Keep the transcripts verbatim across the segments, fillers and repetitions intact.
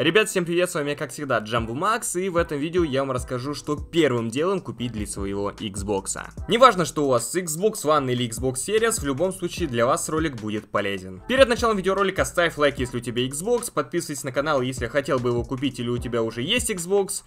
Ребят, всем привет, с вами как всегда Jumbo Max, и в этом видео я вам расскажу, что первым делом купить для своего Xbox. Неважно, что у вас с Xbox One или Xbox Series, в любом случае для вас ролик будет полезен. Перед началом видеоролика ставь лайк, если у тебя Xbox, подписывайся на канал, если хотел бы его купить или у тебя уже есть Xbox.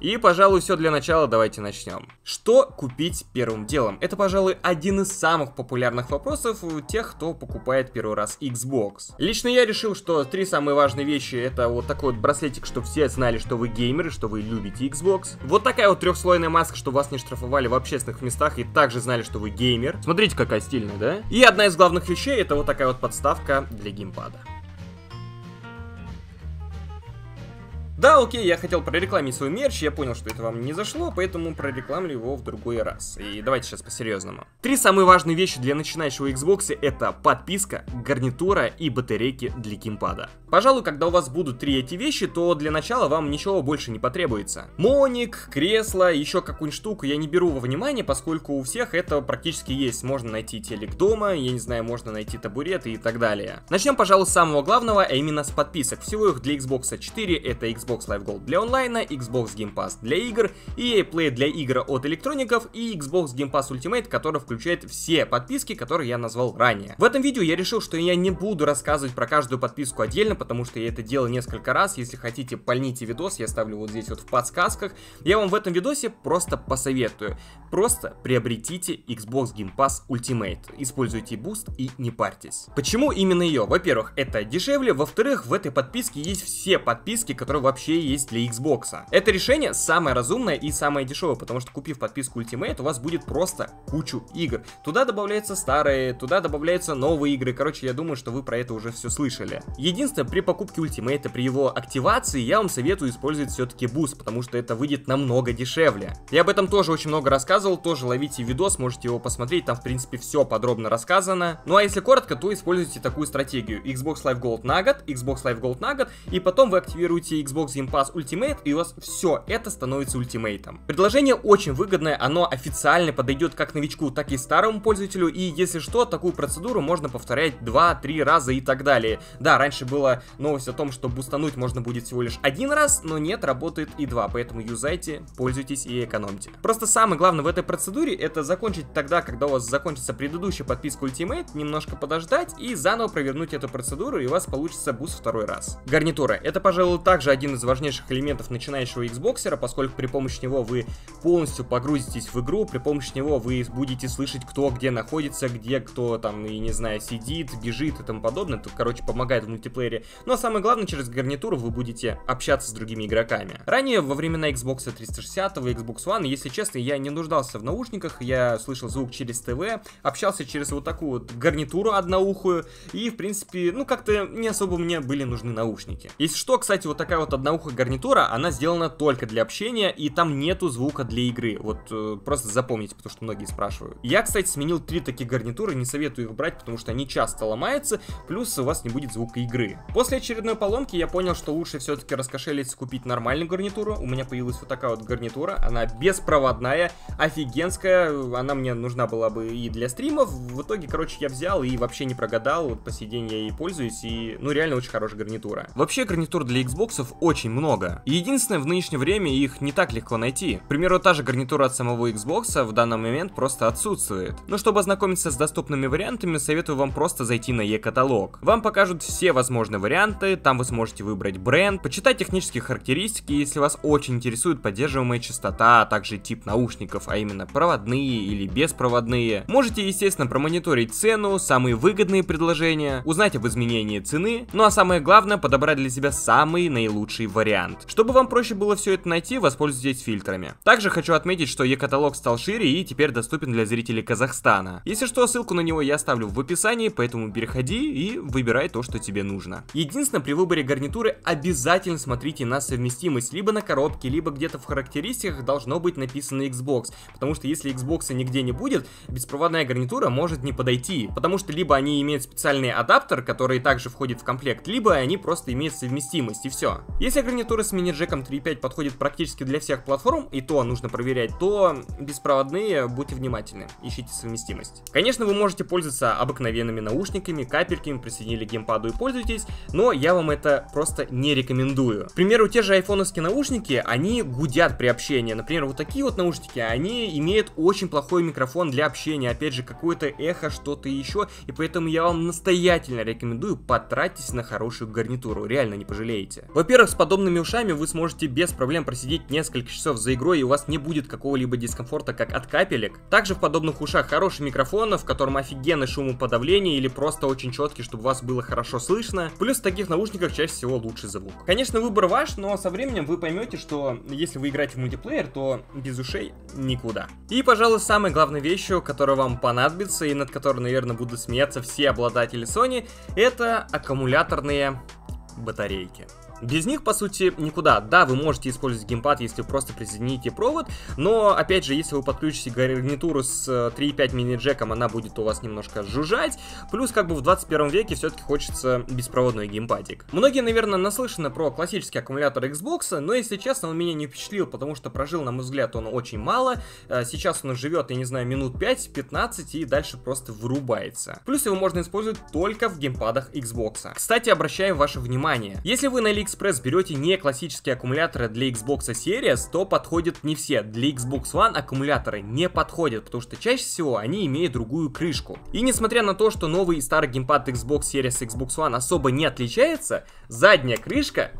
И, пожалуй, все для начала, давайте начнем. Что купить первым делом? Это, пожалуй, один из самых популярных вопросов у тех, кто покупает первый раз Xbox. Лично я решил, что три самые важные вещи — это вот такой вот браслетик, чтобы все знали, что вы геймеры, что вы любите Xbox. Вот такая вот трехслойная маска, чтобы вас не штрафовали в общественных местах и также знали, что вы геймер. Смотрите, какая стильная, да? И одна из главных вещей — это вот такая вот подставка для геймпада. Да, окей, я хотел прорекламить свой мерч, я понял, что это вам не зашло, поэтому прорекламлю его в другой раз. И давайте сейчас по-серьезному. Три самые важные вещи для начинающего Xbox — это подписка, гарнитура и батарейки для геймпада. Пожалуй, когда у вас будут три эти вещи, то для начала вам ничего больше не потребуется. Моник, кресло, еще какую-нибудь штуку я не беру во внимание, поскольку у всех это практически есть. Можно найти телек дома, я не знаю, можно найти табуреты и так далее. Начнем, пожалуй, с самого главного, а именно с подписок. Всего их для Xbox четыре, это Xbox Xbox Live Gold для онлайна, Xbox Game Pass для игр, и E A Play для игр от электроников и Xbox Game Pass Ultimate, который включает все подписки, которые я назвал ранее. В этом видео я решил, что я не буду рассказывать про каждую подписку отдельно, потому что я это делал несколько раз. Если хотите, пальните видос, я ставлю вот здесь вот в подсказках. Я вам в этом видосе просто посоветую. Просто приобретите Xbox Game Pass Ultimate, используйте буст и не парьтесь. Почему именно ее? Во-первых, это дешевле, во-вторых, в этой подписке есть все подписки, которые вообще есть для Xbox. Это решение самое разумное и самое дешевое, потому что, купив подписку Ultimate, у вас будет просто кучу игр. Туда добавляются старые, туда добавляются новые игры. Короче, я думаю, что вы про это уже все слышали. Единственное, при покупке Ultimate, при его активации, я вам советую использовать все-таки буст, потому что это выйдет намного дешевле. Я об этом тоже очень много рассказывал, тоже ловите видос, можете его посмотреть, там, в принципе, все подробно рассказано. Ну а если коротко, то используйте такую стратегию: Xbox Live Gold на год, Xbox Live Gold на год, и потом вы активируете Xbox Game Pass Ultimate, и у вас все это становится ультимейтом. Предложение очень выгодное, оно официально подойдет как новичку, так и старому пользователю, и если что, такую процедуру можно повторять два-три раза и так далее. Да, раньше была новость о том, что бустануть можно будет всего лишь один раз, но нет, работает и два, поэтому юзайте, пользуйтесь и экономьте. Просто самое главное в этой процедуре — это закончить тогда, когда у вас закончится предыдущая подписка Ultimate, немножко подождать и заново провернуть эту процедуру, и у вас получится буст второй раз. Гарнитура. Это, пожалуй, также один из из важнейших элементов начинающего Xbox'ера, поскольку при помощи него вы полностью погрузитесь в игру, при помощи него вы будете слышать, кто где находится, где кто там, и не знаю, сидит, бежит и тому подобное. Это, короче, помогает в мультиплеере. Но самое главное, через гарнитуру вы будете общаться с другими игроками. Ранее, во времена Xbox триста шестьдесят и Xbox One, если честно, я не нуждался в наушниках, я слышал звук через ТВ, общался через вот такую вот гарнитуру одноухую, и, в принципе, ну, как-то не особо мне были нужны наушники. Если что, кстати, вот такая вот одна Одноухая гарнитура, она сделана только для общения, и там нету звука для игры. Вот э, просто запомните, потому что многие спрашивают. Я, кстати, сменил три таких гарнитуры, не советую их брать, потому что они часто ломаются, плюс у вас не будет звука игры. После очередной поломки я понял, что лучше все-таки раскошелиться, купить нормальную гарнитуру. У меня появилась вот такая вот гарнитура, она беспроводная, офигенская, она мне нужна была бы и для стримов. В итоге, короче, я взял и вообще не прогадал, вот по сей день я ей пользуюсь, и, ну, реально очень хорошая гарнитура. Вообще, гарнитур для Xbox'ов очень Очень много. Единственное, в нынешнее время их не так легко найти. К примеру, та же гарнитура от самого Xbox в данный момент просто отсутствует. Но чтобы ознакомиться с доступными вариантами, советую вам просто зайти на e-каталог. Вам покажут все возможные варианты, там вы сможете выбрать бренд, почитать технические характеристики, если вас очень интересует поддерживаемая частота, а также тип наушников, а именно проводные или беспроводные. Можете, естественно, промониторить цену, самые выгодные предложения, узнать об изменении цены, ну а самое главное, подобрать для себя самый наилучший вариант. Чтобы вам проще было все это найти, воспользуйтесь фильтрами. Также хочу отметить, что e-каталог стал шире и теперь доступен для зрителей Казахстана. Если что, ссылку на него я оставлю в описании, поэтому переходи и выбирай то, что тебе нужно. Единственное, при выборе гарнитуры обязательно смотрите на совместимость. Либо на коробке, либо где-то в характеристиках должно быть написано Xbox, потому что если Xbox нигде не будет, беспроводная гарнитура может не подойти, потому что либо они имеют специальный адаптер, который также входит в комплект, либо они просто имеют совместимость, и все. Если гарнитуры с мини-джеком три пять подходят практически для всех платформ, и то нужно проверять, то беспроводные будьте внимательны, ищите совместимость. Конечно, вы можете пользоваться обыкновенными наушниками, капельками, присоединили к геймпаду и пользуйтесь, но я вам это просто не рекомендую. К примеру, те же айфоновские наушники, они гудят при общении. Например, вот такие вот наушники, они имеют очень плохой микрофон для общения, опять же, какое-то эхо, что-то еще, и поэтому я вам настоятельно рекомендую потратить на хорошую гарнитуру, реально не пожалеете. Во-первых, с подобными ушами вы сможете без проблем просидеть несколько часов за игрой, и у вас не будет какого-либо дискомфорта, как от капелек. Также в подобных ушах хороший микрофон, в котором офигенное шумоподавление или просто очень четкий, чтобы вас было хорошо слышно. Плюс в таких наушниках чаще всего лучший звук. Конечно, выбор ваш, но со временем вы поймете, что если вы играете в мультиплеер, то без ушей никуда. И, пожалуй, самой главной вещью, которая вам понадобится и над которой, наверное, будут смеяться все обладатели Sony, это аккумуляторные батарейки. Без них, по сути, никуда. Да, вы можете использовать геймпад, если вы просто присоедините провод, но, опять же, если вы подключите гарнитуру с три и пять мини-джеком, она будет у вас немножко жужжать. Плюс, как бы, в двадцать первом веке все-таки хочется беспроводной геймпадик. Многие, наверное, наслышаны про классический аккумулятор Xbox, но, если честно, он меня не впечатлил, потому что прожил, на мой взгляд, он очень мало. Сейчас он живет, я не знаю, минут пять-пятнадцать и дальше просто вырубается. Плюс его можно использовать только в геймпадах Xbox. Кстати, обращаю ваше внимание, если вы на AliExpress берете не классические аккумуляторы для Xbox Series, то подходят не все. Для Xbox One аккумуляторы не подходят, потому что чаще всего они имеют другую крышку. И несмотря на то, что новый и старый геймпад Xbox Series и Xbox One особо не отличается, задняя крышка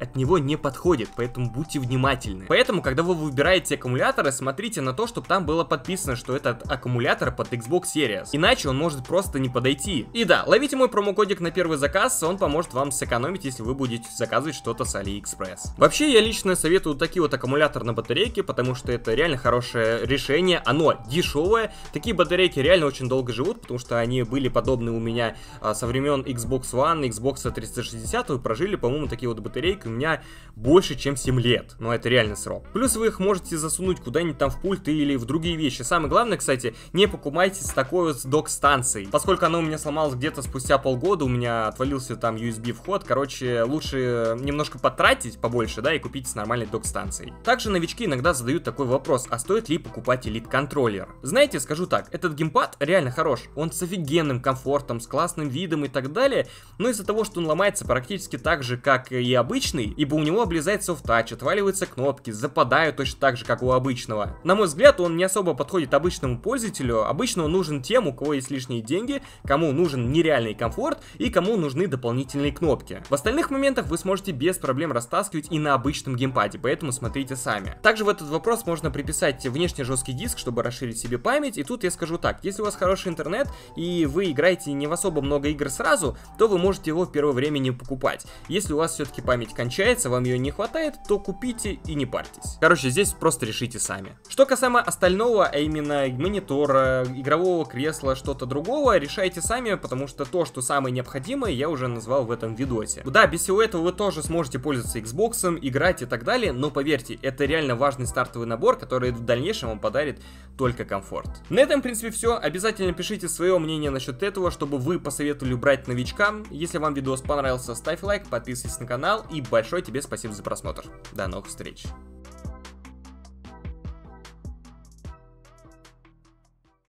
от него не подходит, поэтому будьте внимательны. Поэтому, когда вы выбираете аккумуляторы, смотрите на то, чтобы там было подписано, что этот аккумулятор под Xbox Series. Иначе он может просто не подойти. И да, ловите мой промокодик на первый заказ, он поможет вам сэкономить, если вы будете заказывать что-то с AliExpress. Вообще, я лично советую такие вот аккумуляторы на батарейке, потому что это реально хорошее решение, оно дешевое. Такие батарейки реально очень долго живут, потому что они были подобны у меня а, со времен Xbox One, Xbox триста шестьдесят, и прожили, по-моему, такие вот батарейки у меня больше, чем семь лет. Но это реально срок. Плюс вы их можете засунуть куда-нибудь там в пульт или в другие вещи. Самое главное, кстати, не покупайте с такой вот док-станцией. Поскольку она у меня сломалась где-то спустя полгода, у меня отвалился там ю эс би вход. Короче, лучше немножко потратить побольше, да, и купить с нормальной док-станцией. Также новички иногда задают такой вопрос, а стоит ли покупать элит-контроллер? Знаете, скажу так, этот геймпад реально хорош. Он с офигенным комфортом, с классным видом и так далее. Но из-за того, что он ломается практически так же, как и обычный, ибо у него облезает софт-тач, отваливаются кнопки, западают точно так же, как у обычного. На мой взгляд, он не особо подходит обычному пользователю. Обычно он нужен тем, у кого есть лишние деньги, кому нужен нереальный комфорт и кому нужны дополнительные кнопки. В остальных моментах вы сможете без проблем растаскивать и на обычном геймпаде, поэтому смотрите сами. Также в этот вопрос можно приписать внешний жесткий диск, чтобы расширить себе память. И тут я скажу так, если у вас хороший интернет и вы играете не в особо много игр сразу, то вы можете его в первое время не покупать. Если у вас все-таки память кончается, вам ее не хватает, то купите и не парьтесь. Короче, здесь просто решите сами. Что касаемо остального, а именно монитора, игрового кресла, что-то другого, решайте сами, потому что то, что самое необходимое, я уже назвал в этом видосе. Да, без всего этого вы тоже сможете пользоваться Xbox, играть и так далее, но поверьте, это реально важный стартовый набор, который в дальнейшем вам подарит только комфорт. На этом, в принципе, все. Обязательно пишите свое мнение насчет этого, чтобы вы посоветовали брать новичкам. Если вам видос понравился, ставь лайк, подписывайтесь на канал и большое тебе спасибо за просмотр. До новых встреч.